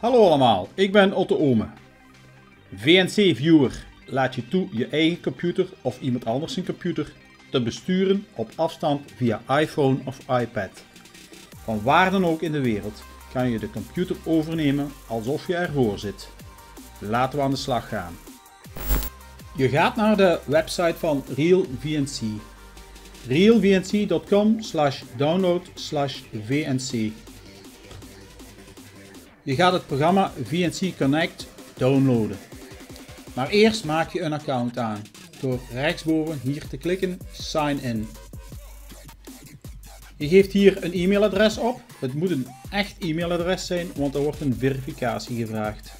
Hallo allemaal, ik ben Otto Oome. VNC Viewer laat je toe je eigen computer of iemand anders zijn computer te besturen op afstand via iPhone of iPad. Van waar dan ook in de wereld kan je de computer overnemen alsof je ervoor zit. Laten we aan de slag gaan. Je gaat naar de website van RealVNC. realvnc.com/download/VNC. Je gaat het programma VNC Connect downloaden. Maar eerst maak je een account aan door rechtsboven hier te klikken Sign in. Je geeft hier een e-mailadres op. Het moet een echt e-mailadres zijn, want er wordt een verificatie gevraagd.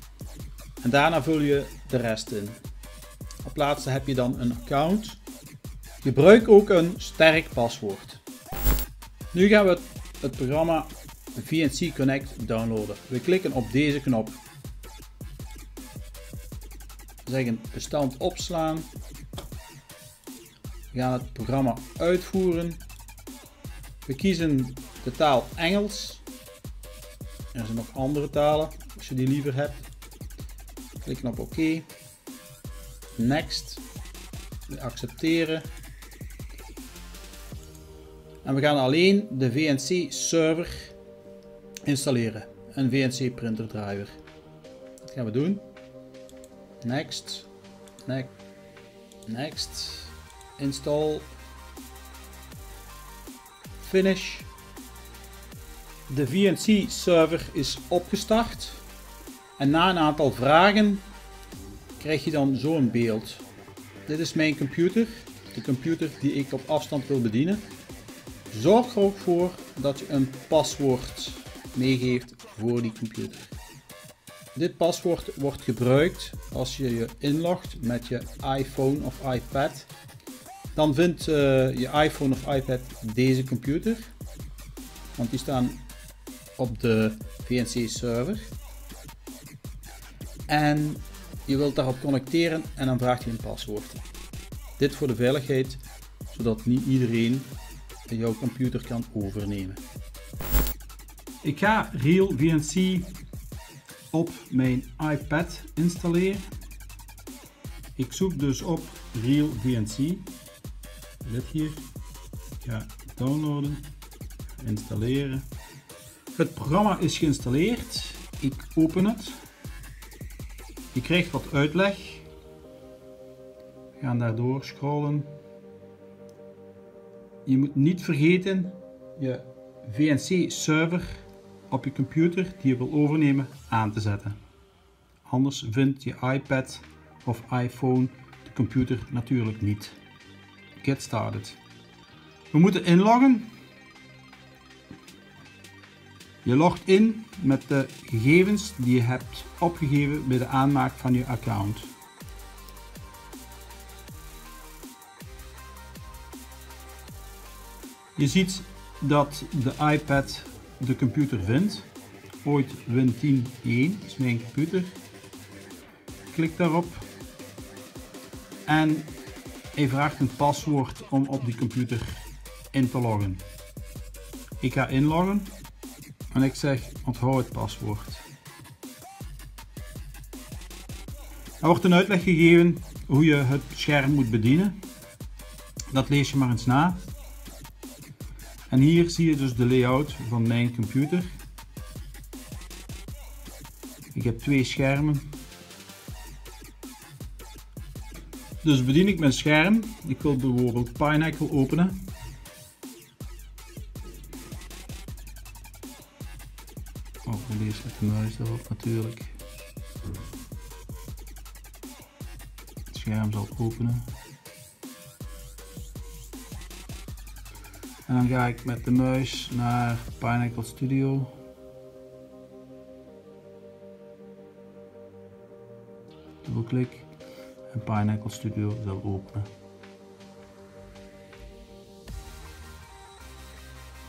En daarna vul je de rest in. Op plaatsen heb je dan een account. Gebruik ook een sterk paswoord. Nu gaan we het programma VNC Connect downloaden. We klikken op deze knop. We zeggen bestand opslaan. We gaan het programma uitvoeren. We kiezen de taal Engels. Er zijn nog andere talen als je die liever hebt. Klikken op OK. Next. We accepteren. En we gaan alleen de VNC server installeren. Een VNC printer driver. Dat gaan we doen. Next. Next. Next. Install. Finish. De VNC server is opgestart. En na een aantal vragen krijg je dan zo'n beeld. Dit is mijn computer. De computer die ik op afstand wil bedienen. Zorg er ook voor dat je een paswoord meegeeft voor die computer. Dit paswoord wordt gebruikt als je je inlogt met je iPhone of iPad. Dan vindt je iPhone of iPad deze computer, want die staan op de VNC server. En je wilt daarop connecteren en dan vraagt hij een paswoord. Dit voor de veiligheid, zodat niet iedereen jouw computer kan overnemen. Ik ga RealVNC op mijn iPad installeren. Ik zoek dus op RealVNC. Dit hier. Ik ga downloaden, installeren. Het programma is geïnstalleerd. Ik open het. Je krijgt wat uitleg. We gaan daardoor scrollen. Je moet niet vergeten je VNC server op je computer die je wil overnemen aan te zetten. Anders vindt je iPad of iPhone de computer natuurlijk niet. Get started. We moeten inloggen. Je logt in met de gegevens die je hebt opgegeven bij de aanmaak van je account. Je ziet dat de iPad de computer vindt. Ooit Win10-1 is mijn computer. Klik daarop. En hij vraagt een paswoord om op die computer in te loggen. Ik ga inloggen. En ik zeg onthoud het paswoord. Er wordt een uitleg gegeven hoe je het scherm moet bedienen. Dat lees je maar eens na. En hier zie je dus de layout van mijn computer. Ik heb twee schermen. Dus bedien ik mijn scherm. Ik wil bijvoorbeeld Pineapple openen. Eerst met de muis erop natuurlijk. Het scherm zal openen. En dan ga ik met de muis naar Pineapple Studio. Dubbelklik en Pineapple Studio zal openen.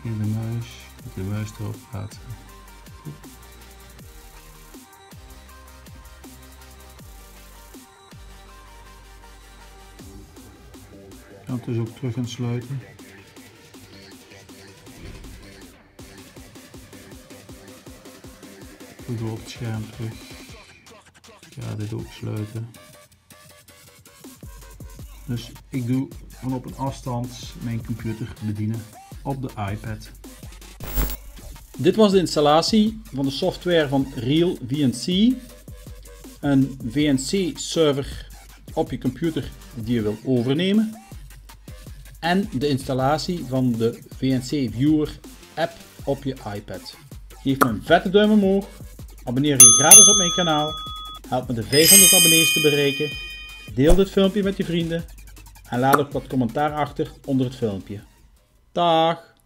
Hier de muis, met de muis erop plaatsen. Ik kan het dus ook terug gaan sluiten. Ik komt weer op het scherm terug. Ik ga dit ook sluiten. Dus ik doe van op een afstand mijn computer bedienen op de iPad. Dit was de installatie van de software van RealVNC. Een VNC server op je computer die je wilt overnemen. En de installatie van de VNC Viewer app op je iPad. Geef me een vette duim omhoog. Abonneer je gratis op mijn kanaal. Help me de 500 abonnees te bereiken. Deel dit filmpje met je vrienden. En laat ook wat commentaar achter onder het filmpje. Dag!